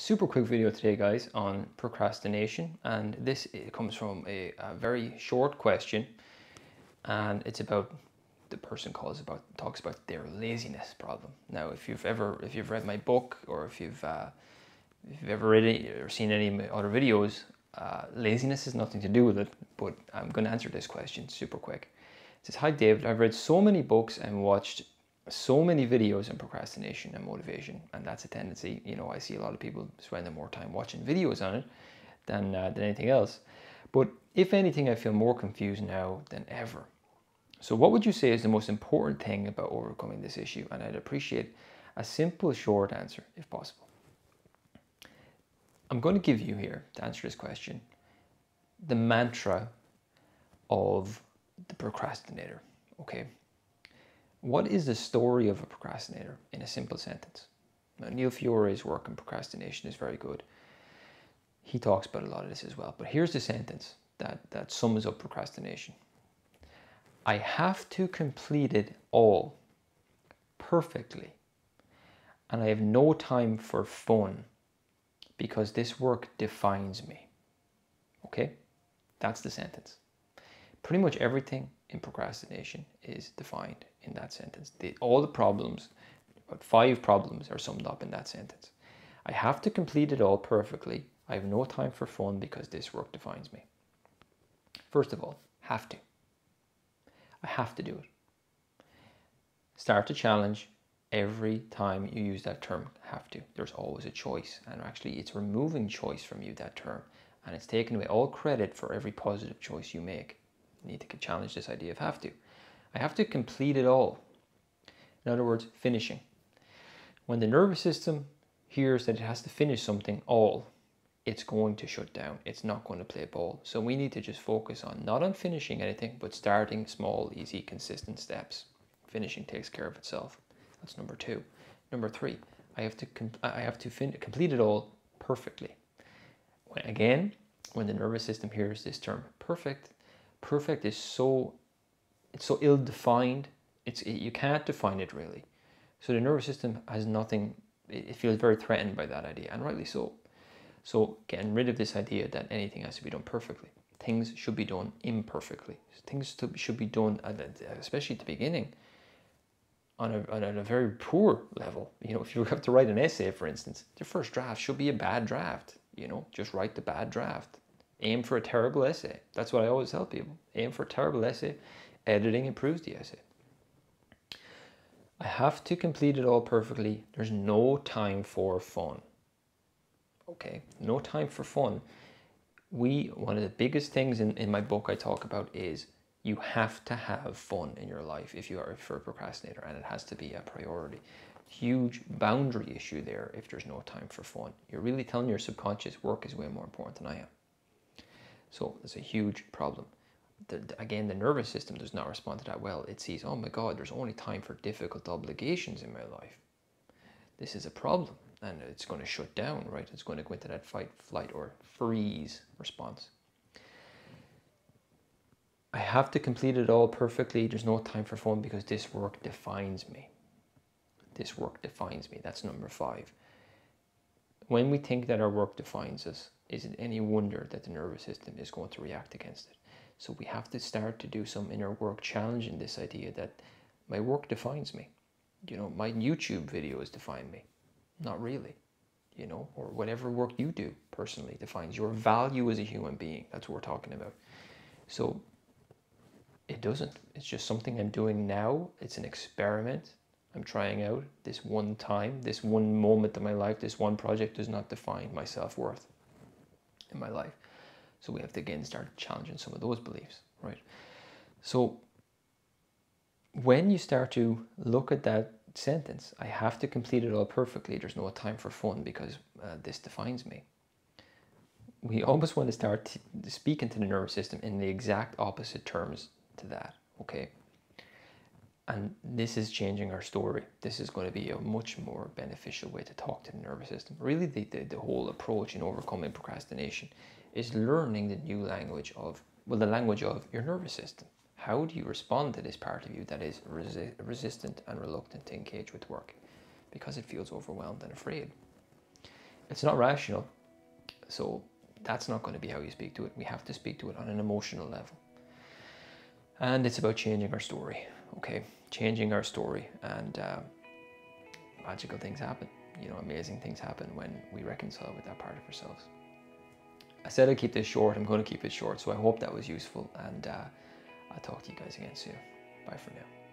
Super quick video today, guys, on procrastination, and this comes from a very short question, and it's about the person talks about their laziness problem. Now, if you've read my book, or if you've ever read it or seen any of my other videos, laziness has nothing to do with it. But I'm going to answer this question super quick. It says, "Hi David, I've read so many books and watched so many videos on procrastination and motivation, and that's a tendency. You know, I see a lot of people spending more time watching videos on it than anything else. But if anything, I feel more confused now than ever. So what would you say is the most important thing about overcoming this issue? And I'd appreciate a simple, short answer if possible." I'm going to give you here, to answer this question, the mantra of the procrastinator, okay? What is the story of a procrastinator in a simple sentence? Now, Neil Fiore's work on procrastination is very good. He talks about a lot of this as well. But here's the sentence that sums up procrastination. "I have to complete it all perfectly, and I have no time for fun because this work defines me." Okay? That's the sentence. Pretty much everything in procrastination is defined in that sentence. All the problems, about 5 problems, are summed up in that sentence. I have to complete it all perfectly. I have no time for fun because this work defines me. First of all, have to. I have to do it. Start a challenge every time you use that term, have to. There's always a choice, and actually it's removing choice from you, that term, and it's taking away all credit for every positive choice you make. You need to challenge this idea of have to. I have to complete it all. In other words, finishing. When the nervous system hears that it has to finish something all, it's going to shut down. It's not going to play ball. So we need to just focus on, not on finishing anything, but starting small, easy, consistent steps. Finishing takes care of itself. That's number 2. Number 3, I have to complete it all perfectly. Again, when the nervous system hears this term perfect, perfect is so ill-defined. You can't define it really. So the nervous system has nothing. It feels very threatened by that idea, and rightly so. So getting rid of this idea that anything has to be done perfectly. Things should be done imperfectly. Things should be done, especially at the beginning, on a very poor level. You know, if you have to write an essay, for instance, the first draft should be a bad draft. You know, just write the bad draft. Aim for a terrible essay. That's what I always tell people. Aim for a terrible essay. Editing improves the essay. I have to complete it all perfectly. There's no time for fun. Okay, no time for fun. One of the biggest things in my book I talk about is you have to have fun in your life if you are a procrastinator, and it has to be a priority. Huge boundary issue there if there's no time for fun. You're really telling your subconscious work is way more important than I am. So it's a huge problem. Again, the nervous system does not respond to that well. It sees, oh my God, there's only time for difficult obligations in my life. This is a problem, and it's going to shut down, right? It's going to go into that fight, flight, or freeze response. I have to complete it all perfectly. There's no time for fun because this work defines me. This work defines me. That's number 5. When we think that our work defines us, is it any wonder that the nervous system is going to react against it? So we have to start to do some inner work, challenging this idea that my work defines me. You know, my YouTube videos define me. Not really, you know, or whatever work you do personally defines your value as a human being. That's what we're talking about. So it doesn't. It's just something I'm doing now. It's an experiment I'm trying out. This one time, this one moment of my life, this one project does not define my self-worth in my life. So we have to again start challenging some of those beliefs, right? So when you start to look at that sentence, I have to complete it all perfectly, there's no time for fun because this defines me, we almost want to start speaking to the nervous system in the exact opposite terms to that, okay? And this is changing our story. This is going to be a much more beneficial way to talk to the nervous system. Really, the whole approach in overcoming procrastination is learning the new language of, well, the language of your nervous system. How do you respond to this part of you that is resistant and reluctant to engage with work because it feels overwhelmed and afraid? It's not rational, so that's not going to be how you speak to it. We have to speak to it on an emotional level. And it's about changing our story, okay? Changing our story, and magical things happen. You know, amazing things happen when we reconcile with that part of ourselves. I said I'd keep this short. I'm going to keep it short, so I hope that was useful, and I'll talk to you guys again soon. Bye for now.